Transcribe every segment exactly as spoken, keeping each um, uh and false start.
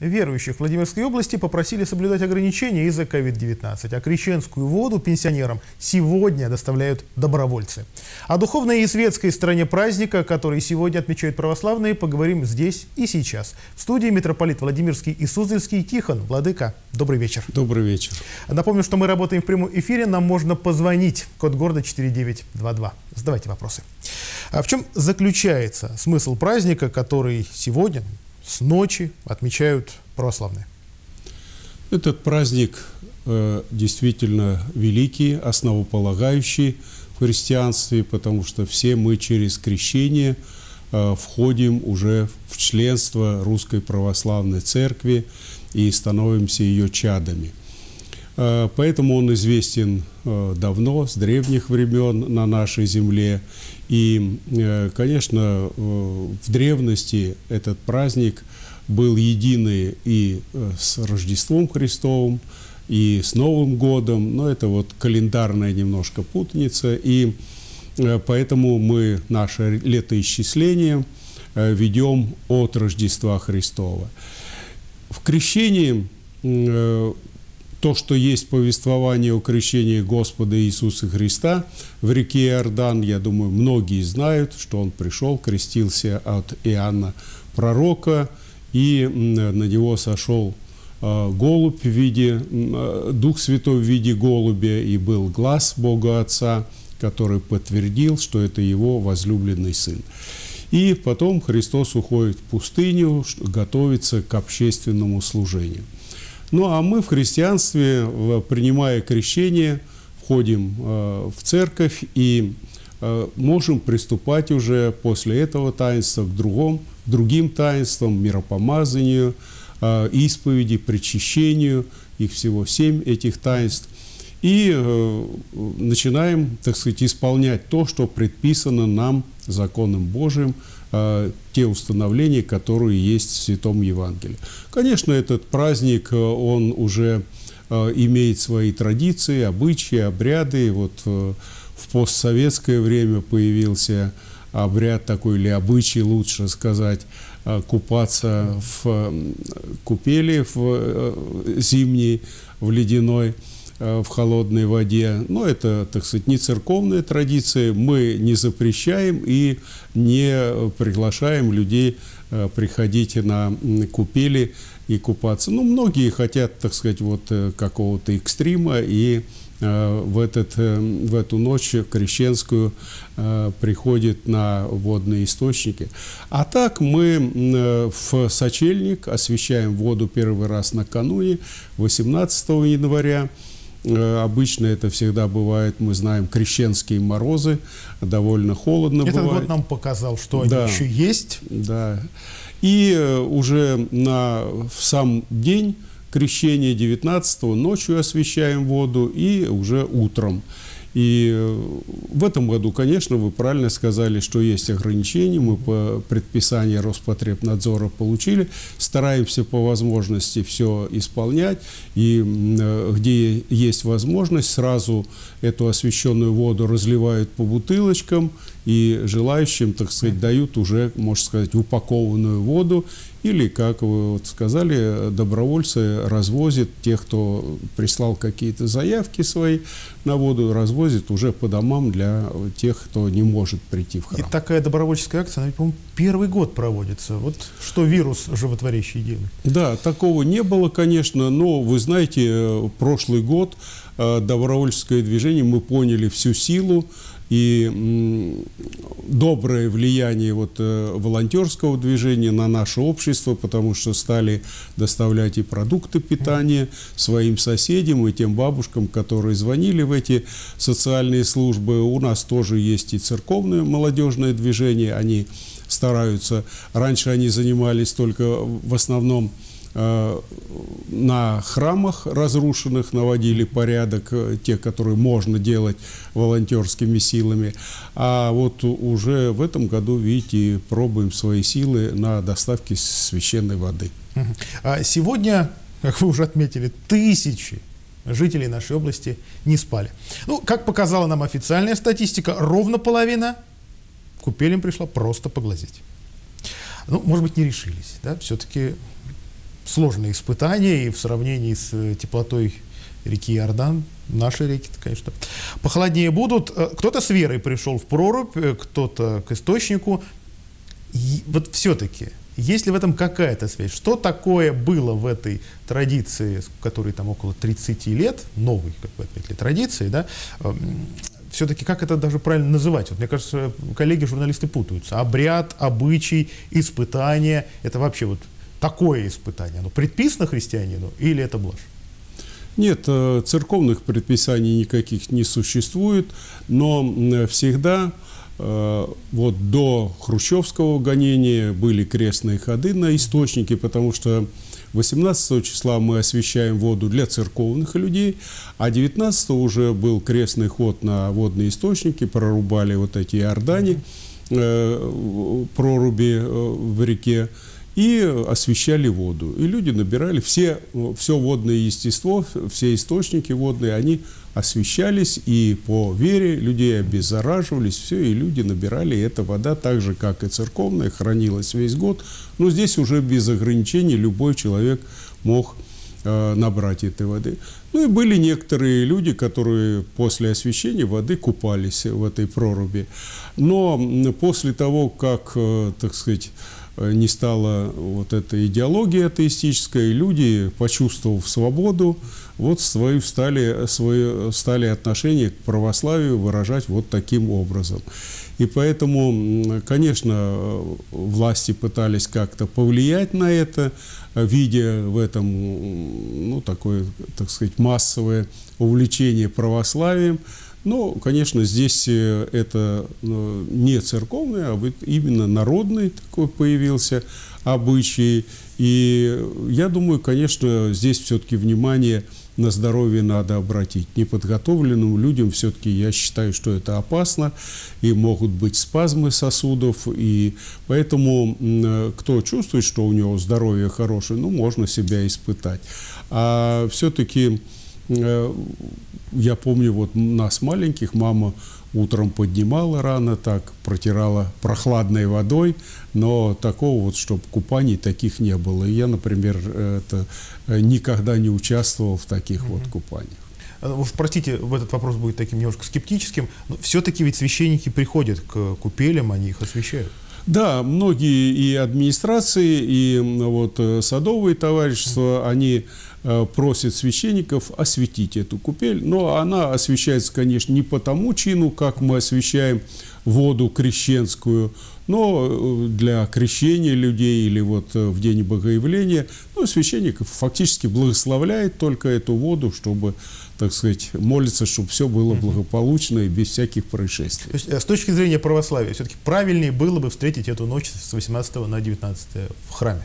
верующих Владимирской области попросили соблюдать ограничения из-за ковид девятнадцать, а крещенскую воду пенсионерам сегодня доставляют добровольцы. О духовной и светской стороне праздника, который сегодня отмечают православные, поговорим здесь и сейчас. В студии митрополит Владимирский и Суздальский Тихон. Владыка, добрый вечер. Добрый вечер. Напомню, что мы работаем в прямом эфире, нам можно позвонить. Код города четыре девять два два. Задавайте вопросы. А в чем заключается смысл праздника, который сегодня с ночи отмечают православные? Этот праздник э, действительно великий, основополагающий в христианстве, потому что все мы через крещение э, входим уже в членство Русской Православной Церкви и становимся ее чадами. Э, поэтому он известен э, давно, с древних времен на нашей земле. И, конечно, в древности этот праздник был единый и с Рождеством Христовым, и с Новым годом. Но это вот календарная немножко путаница. И поэтому мы наше летоисчисление ведем от Рождества Христова. В крещении то, что есть повествование о крещении Господа Иисуса Христа в реке Иордан, я думаю, многие знают, что Он пришел, крестился от Иоанна Пророка, и на Него сошел голубь в виде, Дух Святой в виде голубя, и был глаз Бога Отца, который подтвердил, что это Его возлюбленный Сын. И потом Христос уходит в пустыню, готовится к общественному служению. Ну, а мы в христианстве, принимая крещение, входим в церковь и можем приступать уже после этого таинства к другому, другим таинствам, миропомазанию, исповеди, причащению. Их всего семь этих таинств. И начинаем, так сказать, исполнять то, что предписано нам законом Божиим, те установления, которые есть в Святом Евангелии. Конечно, этот праздник, он уже имеет свои традиции, обычаи, обряды. Вот в постсоветское время появился обряд такой, или обычай, лучше сказать, купаться в купели в зимней, в ледяной, в холодной воде. Но это, так сказать, не церковная традиция. Мы не запрещаем и не приглашаем людей приходить на купели и купаться. Ну, многие хотят, так сказать, вот какого-то экстрима, и в, этот, в эту ночь крещенскую приходят на водные источники. А так мы в сочельник освещаем воду первый раз накануне, восемнадцатого января. Обычно это всегда бывает, мы знаем, крещенские морозы, довольно холодно бывает. Этот год нам показал, что они еще есть. Да. И уже на, в сам день крещения девятнадцатого ночью освещаем воду и уже утром. И в этом году, конечно, вы правильно сказали, что есть ограничения. Мы по предписанию Роспотребнадзора получили. Стараемся по возможности все исполнять. И где есть возможность, сразу эту освещенную воду разливают по бутылочкам. И желающим, так сказать, дают уже, можно сказать, упакованную воду. Или, как вы вот сказали, добровольцы развозят тех, кто прислал какие-то заявки свои на воду, развозят уже по домам для тех, кто не может прийти в храм. И такая добровольческая акция, она, по-моему, первый год проводится. Вот что вирус животворящий делает. Да, такого не было, конечно, но, вы знаете, прошлый год добровольческое движение, мы поняли всю силу и доброе влияние вот волонтерского движения на наше общество, потому что стали доставлять и продукты питания своим соседям и тем бабушкам, которые звонили в эти социальные службы. У нас тоже есть и церковное молодежное движение, они стараются. Раньше они занимались только в основном на храмах разрушенных, наводили порядок, те, которые можно делать волонтерскими силами. А вот уже в этом году, видите, пробуем свои силы на доставке священной воды. Сегодня, как вы уже отметили, тысячи жителей нашей области не спали. Ну, как показала нам официальная статистика, ровно половина к купелям пришла просто поглазеть. Ну, может быть, не решились, да, все-таки... сложные испытания, и в сравнении с теплотой реки Иордан, наши реки-то, конечно, похолоднее будут. Кто-то с верой пришел в прорубь, кто-то к источнику. И вот все-таки, есть ли в этом какая-то связь? Что такое было в этой традиции, которой там около тридцати лет, новой, как бы отметили, традиции, да? Все-таки как это даже правильно называть? Вот, мне кажется, коллеги-журналисты путаются. Обряд, обычай, испытание. Это вообще вот такое испытание. Оно предписано христианину или это блажь? Нет, церковных предписаний никаких не существует, но всегда вот до хрущевского гонения были крестные ходы на источники, потому что восемнадцатого числа мы освещаем воду для церковных людей, а девятнадцатого уже был крестный ход на водные источники, прорубали вот эти Иордани, э, проруби в реке, и освещали воду. И люди набирали все, все водное естество, все источники водные, они освещались, и по вере людей обеззараживались, все, и люди набирали. И эта вода, так же, как и церковная, хранилась весь год. Но здесь уже без ограничений любой человек мог э, набрать этой воды. Ну и были некоторые люди, которые после освещения воды купались в этой проруби. Но после того, как, э, так сказать, не стала вот эта идеология атеистическая, и люди, почувствовав свободу, вот свои стали, свои стали отношение к православию выражать вот таким образом. И поэтому, конечно, власти пытались как-то повлиять на это, видя в этом, ну, такое, так сказать, массовое увлечение православием. Но, конечно, здесь это не церковный, а именно народный такой появился обычай. И я думаю, конечно, здесь все-таки внимание на здоровье надо обратить. Неподготовленным людям все-таки я считаю, что это опасно, и могут быть спазмы сосудов. И поэтому кто чувствует, что у него здоровье хорошее, ну, можно себя испытать. А все-таки... Я помню, вот нас маленьких мама утром поднимала рано, так протирала прохладной водой, но такого вот, чтобы купаний таких не было. И я, например, это, никогда не участвовал в таких [S2] Mm-hmm. [S1] Вот купаниях. Уж простите, этот вопрос будет таким немножко скептическим, но все-таки ведь священники приходят к купелям, они их освещают. Да, многие и администрации, и вот садовые товарищества, они просят священников осветить эту купель. Но она освещается, конечно, не по тому чину, как мы освещаем воду крещенскую, но для крещения людей или вот в день богоявления, ну, священник фактически благословляет только эту воду, чтобы, так сказать, молиться, чтобы все было благополучно и без всяких происшествий. То есть, с точки зрения православия, все-таки правильнее было бы встретить эту ночь с восемнадцатого на девятнадцатое в храме?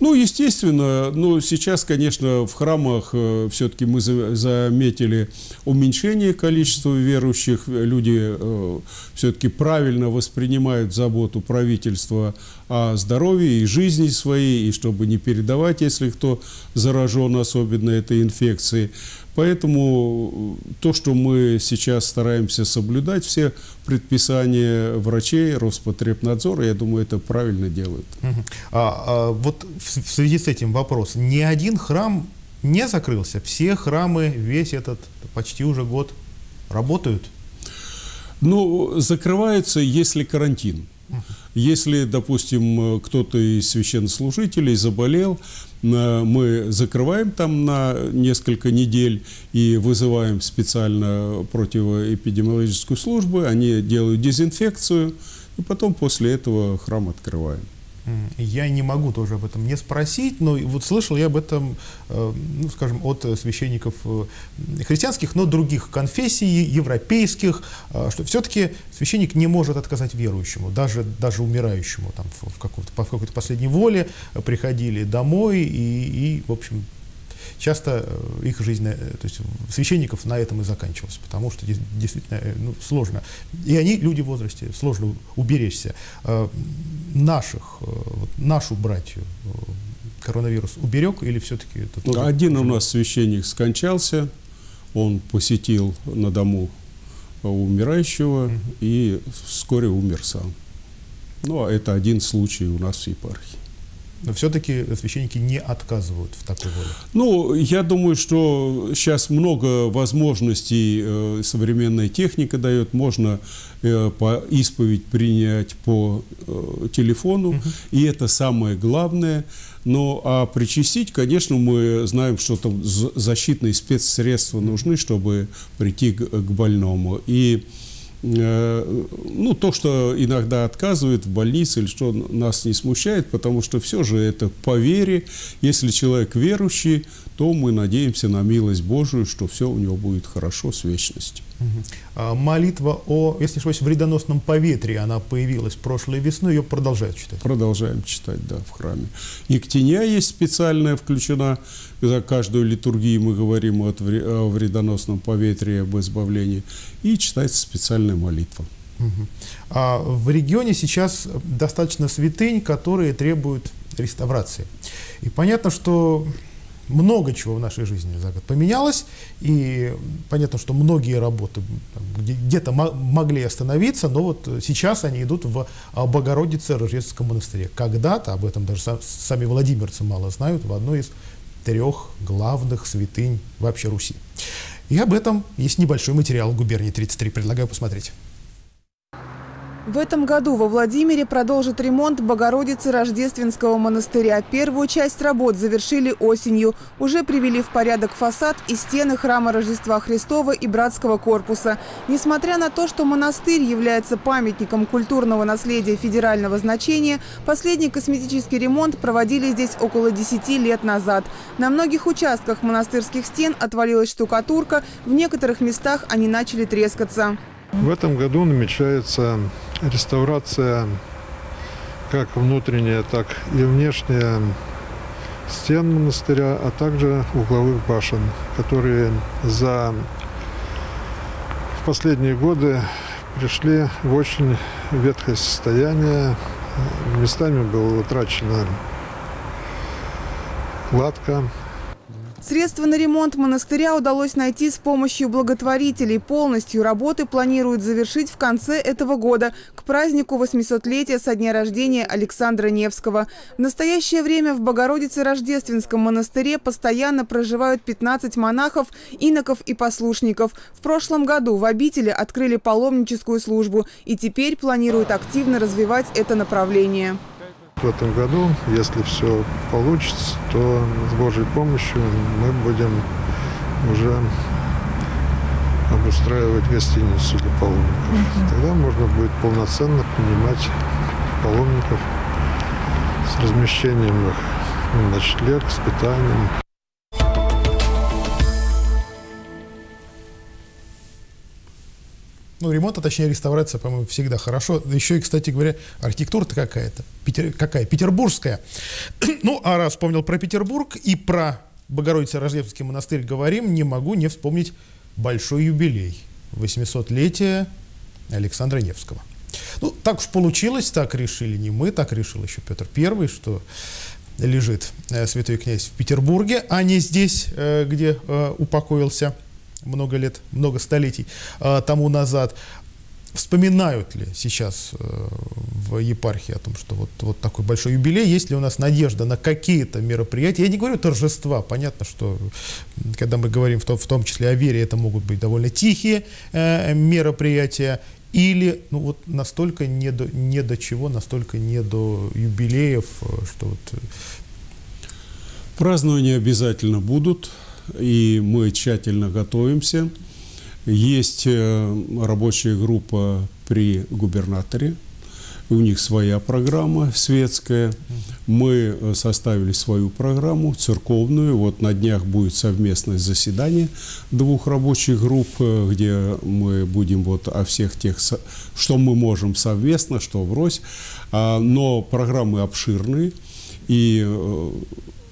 Ну, естественно, но сейчас, конечно, в храмах все-таки мы заметили уменьшение количества верующих. Люди все-таки правильно воспринимают заботу правительства о здоровье и жизни своей, и чтобы не передавать, если кто заражен, особенно этой инфекцией. Поэтому то, что мы сейчас стараемся соблюдать, все предписания врачей, Роспотребнадзора, я думаю, это правильно делают. Угу. А, а, вот в, в связи с этим вопрос. Ни один храм не закрылся? Все храмы весь этот почти уже год работают? Ну, закрываются, если карантин. Угу. Если, допустим, кто-то из священнослужителей заболел, мы закрываем там на несколько недель и вызываем специально противоэпидемиологическую службу, они делают дезинфекцию, и потом после этого храм открываем. Я не могу тоже об этом не спросить, но вот слышал я об этом, ну, скажем, от священников христианских, но других конфессий, европейских, что все-таки священник не может отказать верующему, даже, даже умирающему, там, в какой-то, в какой-то последней воле приходили домой, и, и в общем, часто их жизнь, то есть священников на этом и заканчивалась, потому что действительно, ну, сложно. И они, люди в возрасте, сложно уберечься. Наших, нашу братью коронавирус уберег или все-таки... это... Один у нас священник скончался, он посетил на дому умирающего угу. и вскоре умер сам. Ну, а это один случай у нас в епархии. Но все-таки священники не отказывают в такой воле. Ну, я думаю, что сейчас много возможностей современная техника дает. Можно по исповедь принять по телефону, угу. и это самое главное. Ну, а причастить, конечно, мы знаем, что там защитные спецсредства нужны, чтобы прийти к больному. И ну, то, что иногда отказывают в больнице, или что нас не смущает, потому что все же это по вере. Если человек верующий, то мы надеемся на милость Божию, что все у него будет хорошо с вечностью. Угу. А молитва о, если не ошибаюсь, вредоносном поветрии, она появилась прошлой весной, ее продолжают читать? Продолжаем читать, да, в храме. Ектения есть специальная, включена, за каждую литургию мы говорим о вредоносном поветрии, об избавлении, и читается специальная молитва. Угу. А в регионе сейчас достаточно святынь, которые требуют реставрации. И понятно, что много чего в нашей жизни за год поменялось, и понятно, что многие работы где-то могли остановиться, но вот сейчас они идут в Богородице Рождественском монастыре. Когда-то, об этом даже сами владимирцы мало знают, в одной из трех главных святынь вообще Руси. И об этом есть небольшой материал Губернии тридцать три, предлагаю посмотреть. В этом году во Владимире продолжит ремонт Богородицы Рождественского монастыря. Первую часть работ завершили осенью. Уже привели в порядок фасад и стены храма Рождества Христова и братского корпуса. Несмотря на то, что монастырь является памятником культурного наследия федерального значения, последний косметический ремонт проводили здесь около десяти лет назад. На многих участках монастырских стен отвалилась штукатурка, в некоторых местах они начали трескаться. В этом году намечается реставрация как внутренняя, так и внешняя стен монастыря, а также угловых башен, которые за последние годы пришли в очень ветхое состояние. Местами была утрачена кладка. Средства на ремонт монастыря удалось найти с помощью благотворителей. Полностью работы планируют завершить в конце этого года, к празднику восьмисотлетия со дня рождения Александра Невского. В настоящее время в Богородице-Рождественском монастыре постоянно проживают пятнадцать монахов, иноков и послушников. В прошлом году в обители открыли паломническую службу и теперь планируют активно развивать это направление. В этом году, если все получится, то с Божьей помощью мы будем уже обустраивать гостиницу для паломников. Тогда можно будет полноценно принимать паломников с размещением их в ночлег, с питанием. Ну, ремонт, а точнее реставрация, по-моему, всегда хорошо. Еще и, кстати говоря, архитектура-то какая-то. Питер... Какая? Петербургская. Ну, а раз вспомнил про Петербург и про Богородице-Рождественский монастырь говорим, не могу не вспомнить большой юбилей. восьмисотлетие Александра Невского. Ну, так уж получилось, так решили не мы, так решил еще Петр Первый, что лежит э, святой князь в Петербурге, а не здесь, э, где э, упокоился много лет, много столетий э, тому назад. Вспоминают ли сейчас э, в епархии о том, что вот, вот такой большой юбилей? Есть ли у нас надежда на какие-то мероприятия? Я не говорю торжества. Понятно, что когда мы говорим в том, в том числе о вере, это могут быть довольно тихие э, мероприятия. Или ну, вот настолько не до, не до чего, настолько не до юбилеев, что вот... Празднования обязательно будут. И мы тщательно готовимся. Есть рабочая группа при губернаторе. У них своя программа светская. Мы составили свою программу церковную. Вот на днях будет совместное заседание двух рабочих групп, где мы будем вот о всех тех, что мы можем совместно, что врозь. Но программы обширные. И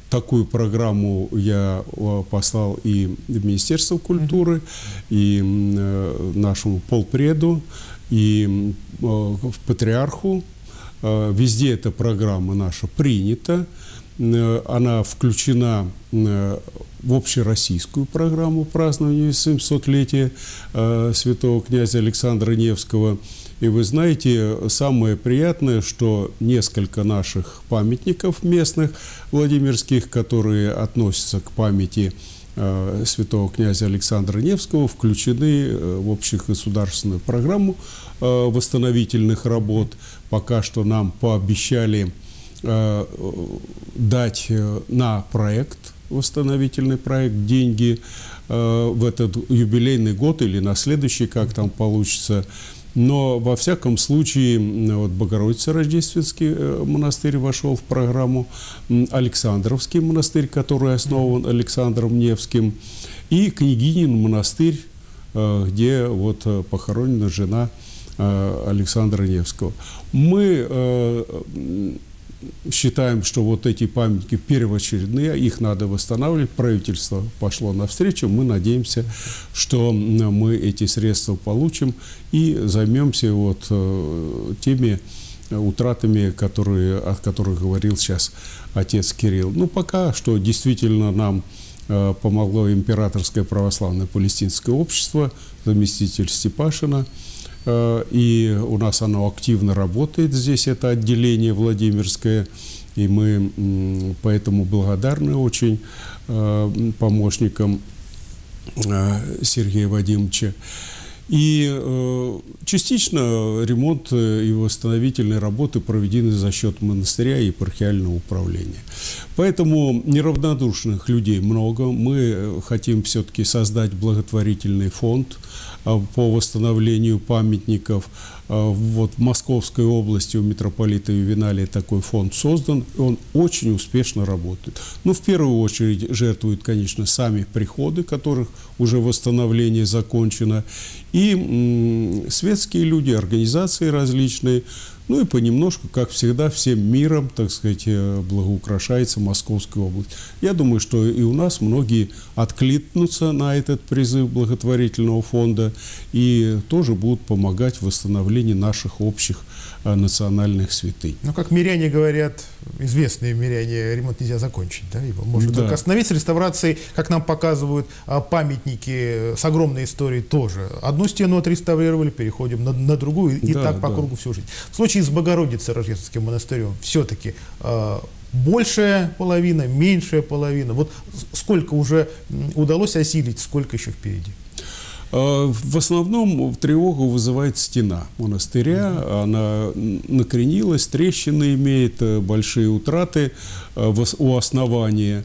такую программу я послал и Министерству культуры, и нашему полпреду, и Патриарху. Везде эта программа наша принята. Она включена в общероссийскую программу празднования семисотлетия э, святого князя Александра Невского. И вы знаете, самое приятное, что несколько наших памятников местных владимирских, которые относятся к памяти э, святого князя Александра Невского, включены э, в общегосударственную программу э, восстановительных работ. Пока что нам пообещали э, дать на проект, восстановительный проект, деньги э, в этот юбилейный год или на следующий, как там получится. Но, во всяком случае, вот Богородице Рождественский монастырь вошел в программу, Александровский монастырь, который основан Александром Невским, и Княгинин монастырь, где вот похоронена жена Александра Невского. Мы считаем, что вот эти памятники первоочередные, их надо восстанавливать. Правительство пошло навстречу. Мы надеемся, что мы эти средства получим и займемся вот теми утратами, которые, о которых говорил сейчас отец Кирилл. Ну, пока что действительно нам помогло Императорское православное палестинское общество, заместитель Степашина. И у нас оно активно работает здесь, это отделение Владимирское, и мы поэтому благодарны очень помощникам Сергея Вадимовича. И частично ремонт и восстановительные работы проведены за счет монастыря и епархиального управления. Поэтому неравнодушных людей много. Мы хотим все-таки создать благотворительный фонд по восстановлению памятников. Вот в Московской области у митрополита Ювеналия такой фонд создан, он очень успешно работает. Но в первую очередь жертвуют, конечно, сами приходы, которых уже восстановление закончено, и светские люди, организации различные. Ну и понемножку, как всегда, всем миром, так сказать, благоукрашается Московская область. Я думаю, что и у нас многие откликнутся на этот призыв благотворительного фонда и тоже будут помогать в восстановлении наших общих а, национальных святынь. Ну, как миряне говорят, известные миряне, ремонт нельзя закончить, да? Его можно да. только остановить. С реставрацией, как нам показывают, памятники с огромной историей тоже. Одну стену отреставрировали, переходим на, на другую, и да, так по да. кругу всю жизнь. В случае с Богородицей Рождественским монастырем все-таки э, большая половина, меньшая половина. Вот сколько уже удалось осилить, сколько еще впереди? В основном тревогу вызывает стена монастыря, она накренилась, трещины имеет, большие утраты у основания.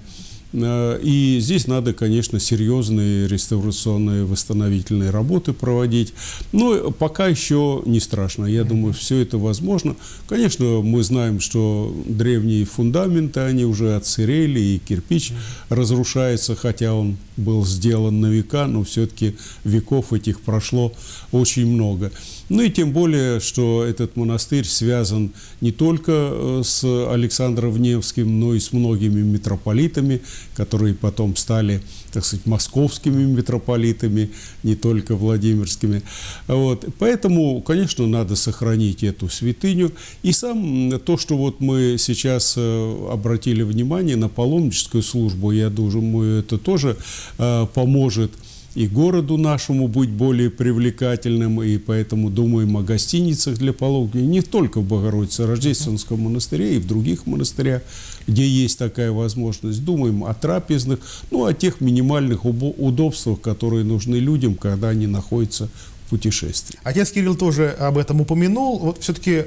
И здесь надо, конечно, серьезные реставрационные, восстановительные работы проводить. Но пока еще не страшно. Я думаю, все это возможно. Конечно, мы знаем, что древние фундаменты, они уже отсырели, и кирпич разрушается, хотя он был сделан на века, но все-таки веков этих прошло очень много. Ну и тем более, что этот монастырь связан не только с Александром Невским, но и с многими митрополитами, которые потом стали, так сказать, московскими митрополитами, не только владимирскими. Вот. Поэтому, конечно, надо сохранить эту святыню. И сам то, что вот мы сейчас обратили внимание на паломническую службу, я думаю, это тоже э, поможет и городу нашему быть более привлекательным, и поэтому думаем о гостиницах для паломников, не только в Богородице-Рождественском монастыре, и в других монастырях, где есть такая возможность. Думаем о трапезных, ну, о тех минимальных удобствах, которые нужны людям, когда они находятся в путешествии. Отец Кирилл тоже об этом упомянул. Вот все-таки,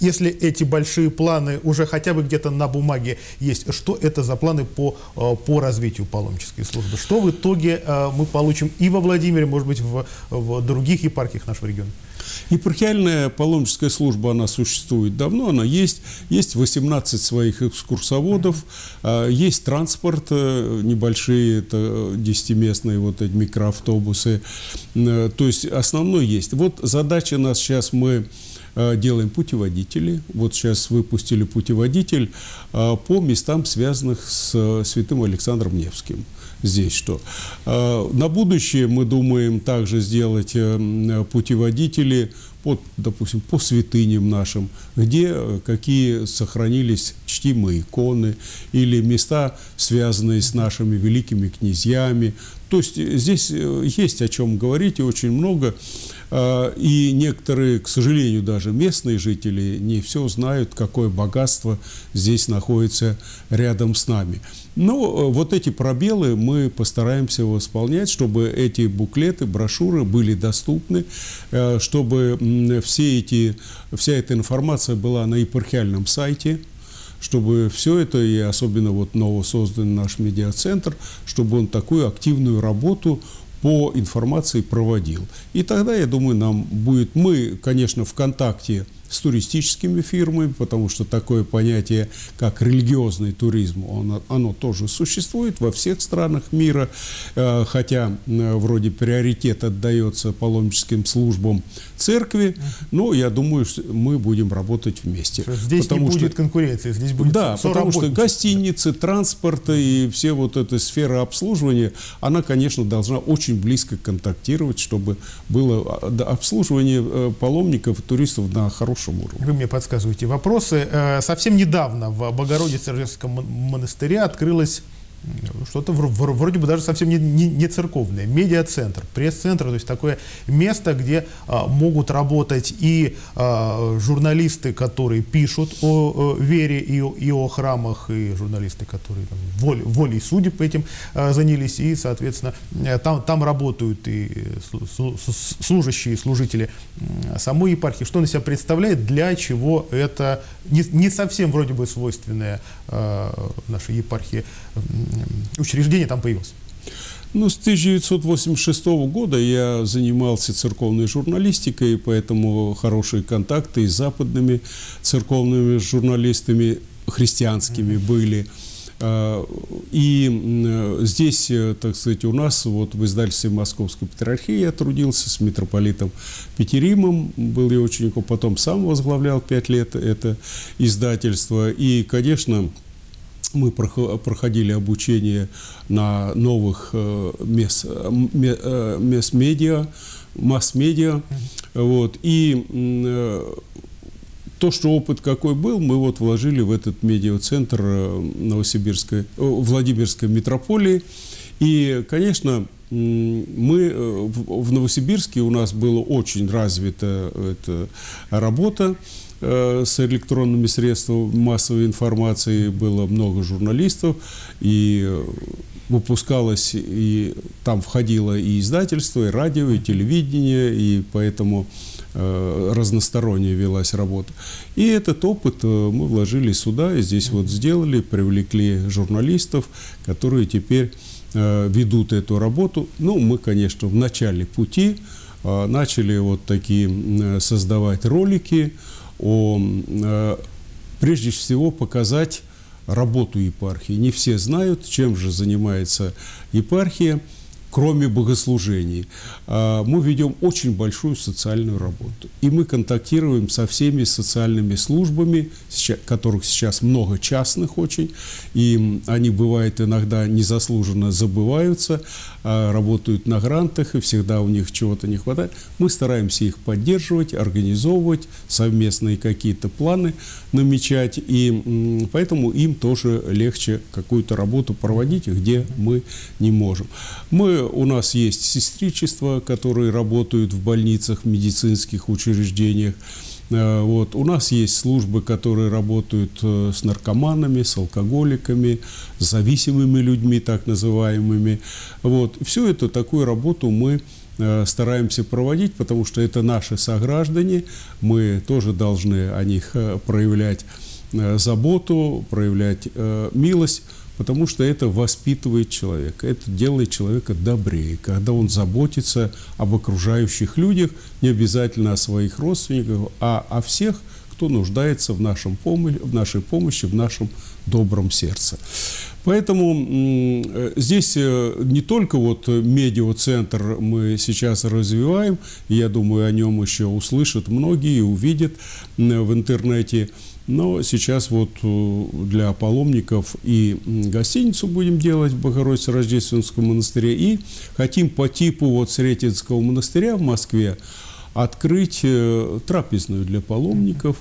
если эти большие планы уже хотя бы где-то на бумаге есть, что это за планы по, по развитию паломнической службы? Что в итоге мы получим и во Владимире, может быть, в, в других епархиях нашего региона? Епархиальная паломническая служба, она существует давно, она есть. Есть восемнадцать своих экскурсоводов, есть транспорт, небольшие десятиместные вот эти микроавтобусы. То есть основной есть. Вот задача у нас сейчас, мы делаем путеводители. Вот сейчас выпустили путеводитель по местам, связанных с святым Александром Невским. Здесь что? На будущее мы думаем также сделать путеводители по, допустим, по святыням нашим, где какие сохранились чтимые иконы или места, связанные с нашими великими князьями. То есть здесь есть о чем говорить, и очень много. И некоторые, к сожалению, даже местные жители не все знают, какое богатство здесь находится рядом с нами. Но вот эти пробелы мы постараемся восполнять, чтобы эти буклеты, брошюры были доступны, чтобы все эти, вся эта информация была на епархиальном сайте, чтобы все это, и особенно вот новосозданный наш медиацентр, чтобы он такую активную работу по информации проводил. И тогда, я думаю, нам будет... Мы, конечно, в контакте с туристическими фирмами, потому что такое понятие, как религиозный туризм, оно, оно тоже существует во всех странах мира, хотя вроде приоритет отдается паломническим службам церкви, но я думаю, что мы будем работать вместе. Здесь потому не что... будет конкуренции, здесь будет Да, потому что гостиницы, транспорта и все вот эта сфера обслуживания, она, конечно, должна очень близко контактировать, чтобы было обслуживание паломников и туристов на хорошем. Вы мне подсказываете вопросы. Совсем недавно в Богородице Рождественском монастыре открылось что-то вроде бы даже совсем не, не, не церковное. Медиацентр, пресс-центр, то есть такое место, где а, могут работать и а, журналисты, которые пишут о, о вере и о, и о храмах, и журналисты, которые там, волей, волей судеб этим а, занялись, и, соответственно, там, там работают и служащие, и служители самой епархии. Что он из себя представляет, для чего это не, не совсем вроде бы свойственное а, нашей епархии учреждение там появилось? Ну, с тысяча девятьсот восемьдесят шестого года я занимался церковной журналистикой, поэтому хорошие контакты и с западными церковными журналистами, христианскими mm-hmm. были. И здесь, так сказать, у нас, вот в издательстве Московской патриархии я трудился с митрополитом Питеримом, был я учеником, потом сам возглавлял пять лет это издательство. И, конечно, мы проходили обучение на новых мест, мест медиа, масс-медиа. Вот. И то, что опыт какой был, мы вот вложили в этот медиацентр Новосибирской, Владимирской метрополии. И, конечно, мы в Новосибирске у нас была очень развита эта работа с электронными средствами массовой информации, было много журналистов, и выпускалось, и там входило и издательство, и радио, и телевидение, и поэтому э, разносторонне велась работа. И этот опыт мы вложили сюда, и здесь вот сделали, привлекли журналистов, которые теперь э, ведут эту работу. Ну, мы, конечно, в начале пути э, начали вот такие э, создавать ролики, О, э, прежде всего показать работу епархии. Не все знают, чем же занимается епархия, кроме богослужений. Э, мы ведем очень большую социальную работу. И мы контактируем со всеми социальными службами, сейчас, которых сейчас много частных очень. И они, бывает, иногда незаслуженно забываются, э, работают на грантах, и всегда у них чего-то не хватает. Мы стараемся их поддерживать, организовывать, совместные какие-то планы намечать. И э, поэтому им тоже легче какую-то работу проводить, где мы не можем. Мы У нас есть сестричества, которые работают в больницах, в медицинских учреждениях. Вот. У нас есть службы, которые работают с наркоманами, с алкоголиками, с зависимыми людьми, так называемыми. Вот. Всю эту такую работу мы стараемся проводить, потому что это наши сограждане. Мы тоже должны о них проявлять заботу, проявлять милость. Потому что это воспитывает человека, это делает человека добрее, когда он заботится об окружающих людях, не обязательно о своих родственниках, а о всех, кто нуждается в, нашем помо... в нашей помощи, в нашем добром сердце. Поэтому здесь не только вот медиацентр мы сейчас развиваем, я думаю, о нем еще услышат многие, увидят в интернете. Но сейчас вот для паломников и гостиницу будем делать в Богородице Рождественском монастыре. И хотим по типу вот Сретенского монастыря в Москве открыть трапезную для паломников.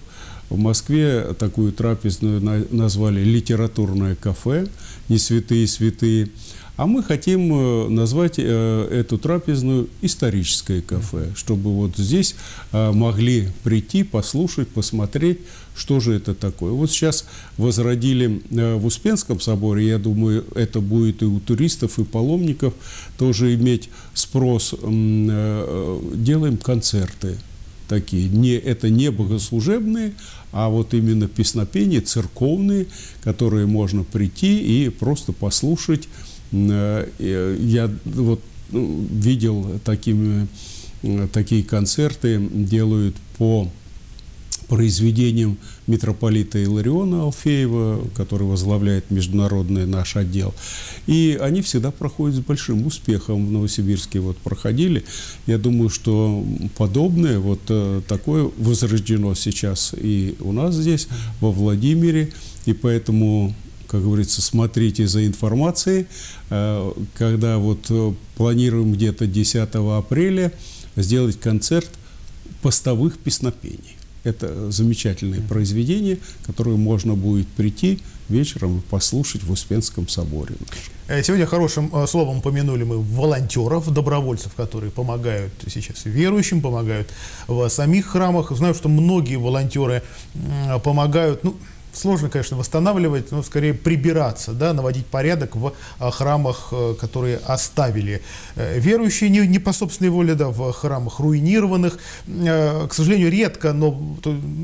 В Москве такую трапезную назвали «Литературное кафе», не «Святые святые». А мы хотим назвать эту трапезную «Историческое кафе», чтобы вот здесь могли прийти, послушать, посмотреть, что же это такое. Вот сейчас возродили в Успенском соборе, я думаю, это будет и у туристов, и паломников тоже иметь спрос. Делаем концерты такие. Не, это не богослужебные, а вот именно песнопения церковные, которые можно прийти и просто послушать. Я вот видел такими, такие концерты, делают по произведениям митрополита Илариона Алфеева, который возглавляет международный наш отдел. И они всегда проходят с большим успехом. В Новосибирске вот проходили. Я думаю, что подобное, вот такое возрождено сейчас и у нас здесь, во Владимире. И поэтому, как говорится, смотрите за информацией. Когда вот планируем где-то десятого апреля сделать концерт постовых песнопений. Это замечательные произведения, которые можно будет прийти вечером и послушать в Успенском соборе. Сегодня хорошим словом помянули мы волонтеров, добровольцев, которые помогают сейчас верующим, помогают в самих храмах. Знаю, что многие волонтеры помогают... Ну, сложно, конечно, восстанавливать, но скорее прибираться, да, наводить порядок в храмах, которые оставили верующие не, не по собственной воле, да, в храмах руинированных. К сожалению, редко, но,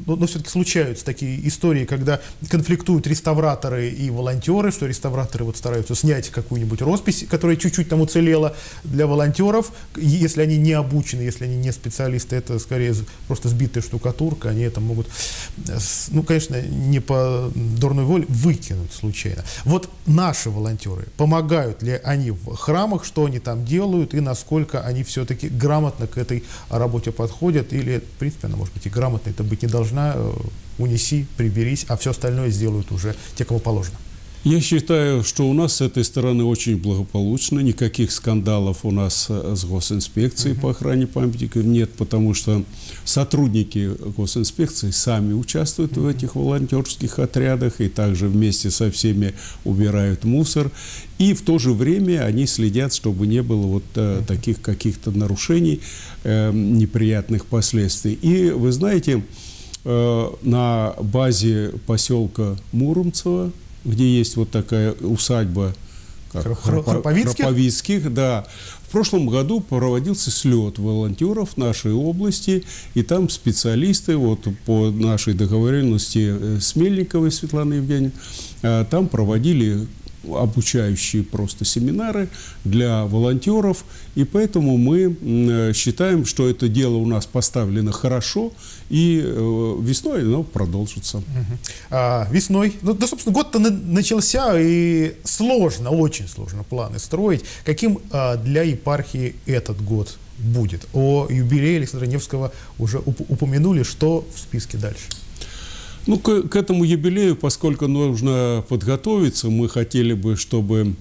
но все-таки случаются такие истории, когда конфликтуют реставраторы и волонтеры, что реставраторы вот стараются снять какую-нибудь роспись, которая чуть-чуть там уцелела, для волонтеров. Если они не обучены, если они не специалисты, это скорее просто сбитая штукатурка, они это могут, ну, конечно, не по дурной воле выкинуть случайно. Вот наши волонтеры, помогают ли они в храмах, что они там делают и насколько они все-таки грамотно к этой работе подходят, или, в принципе, она, может быть, и грамотно это быть не должна, унеси, приберись, а все остальное сделают уже те, кому положено. Я считаю, что у нас с этой стороны очень благополучно. Никаких скандалов у нас с госинспекцией [S2] Uh-huh. [S1] По охране памятников нет, потому что сотрудники госинспекции сами участвуют [S2] Uh-huh. [S1] В этих волонтерских отрядах и также вместе со всеми убирают мусор. И в то же время они следят, чтобы не было вот э, таких каких-то нарушений, э, неприятных последствий. И вы знаете, э, на базе поселка Муромцево, где есть вот такая усадьба Храповицких. Храповицких, да. В прошлом году проводился слет волонтеров нашей области, и там специалисты, вот по нашей договоренности Смельниковой Светланы Евгеньевны, там проводили обучающие просто семинары для волонтеров, и поэтому мы считаем, что это дело у нас поставлено хорошо, и весной оно продолжится. Угу. А, весной, ну, да, собственно, год-то начался, и сложно, очень сложно планы строить. Каким а, для епархии этот год будет? О юбилее Александра Невского уже упомянули, что в списке дальше? Ну, к, к этому юбилею, поскольку нужно подготовиться, мы хотели бы, чтобы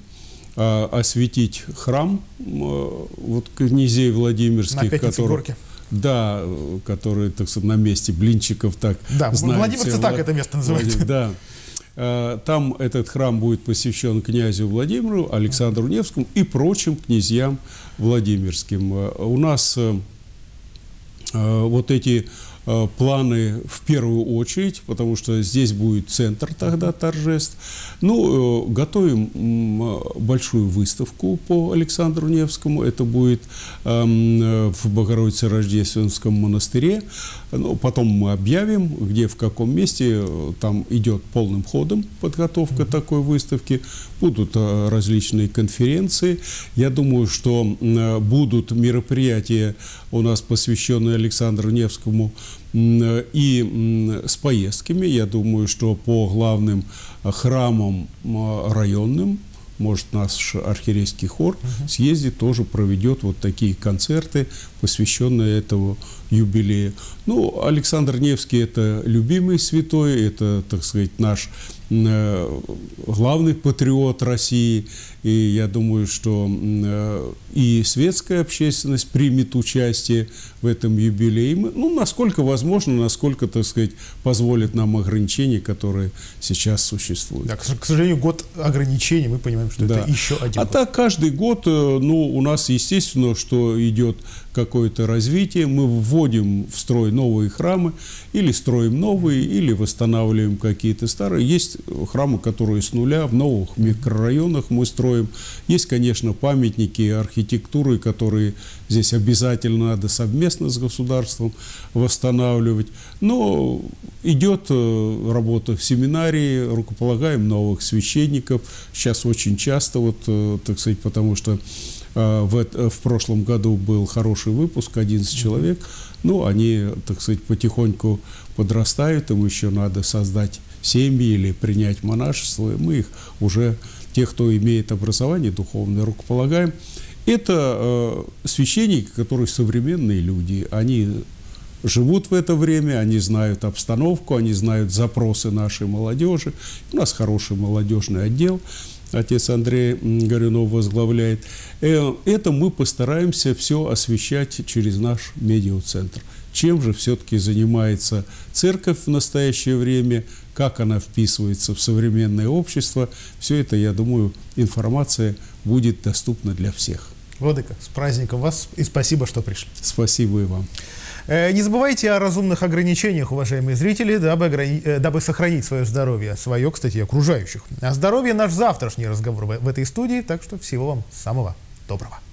э, осветить храм э, вот, князей Владимирских, который, да, который, так сказать, на месте блинчиков, так, да, владимирцы так это место называют. Да. Там этот храм будет посвящен князю Владимиру, Александру Невскому и прочим князьям Владимирским. У нас э, вот эти... планы в первую очередь, потому что здесь будет центр тогда торжеств. Ну, готовим большую выставку по Александру Невскому. Это будет в Богородице Рождественском монастыре. Потом мы объявим, где, в каком месте. Там идет полным ходом подготовка такой выставки. Будут различные конференции. Я думаю, что будут мероприятия у нас, посвященные Александру Невскому, и с поездками. Я думаю, что по главным храмам районным, может, наш архиерейский хор съездит, тоже проведет вот такие концерты, посвященные этому юбилею. Ну, Александр Невский – это любимый святой, это, так сказать, наш главный патриот России. И я думаю, что и светская общественность примет участие в этом юбилее. Ну, насколько возможно, насколько, так сказать, позволит нам ограничения, которые сейчас существуют. Да, к сожалению, год ограничений, мы понимаем, что да. это еще один а год. А так каждый год, ну, у нас, естественно, что идет какое-то развитие. Мы вводим в строй новые храмы, или строим новые, или восстанавливаем какие-то старые. Есть храмы, которые с нуля, в новых микрорайонах мы строим. Есть, конечно, памятники архитектуры, которые здесь обязательно надо совместно с государством восстанавливать. Но идет работа в семинарии, рукополагаем новых священников. Сейчас очень часто, вот, так сказать, потому что В, в прошлом году был хороший выпуск, одиннадцать человек. Ну, они, так сказать, потихоньку подрастают, им еще надо создать семьи или принять монашество. И мы их уже, тех, кто имеет образование духовное, рукополагаем. Это э, священники, которые современные люди. Они живут в это время, они знают обстановку, они знают запросы нашей молодежи. У нас хороший молодежный отдел. Отец Андрей Горюнов возглавляет. Это мы постараемся все освещать через наш медиацентр. Чем же все-таки занимается церковь в настоящее время, как она вписывается в современное общество. Все это, я думаю, информация будет доступна для всех. Владыка, с праздником вас и спасибо, что пришли. Спасибо и вам. Не забывайте о разумных ограничениях, уважаемые зрители, дабы, ограни... дабы сохранить свое здоровье, свое, кстати, окружающих. А здоровье — наш завтрашний разговор в этой студии, так что всего вам самого доброго.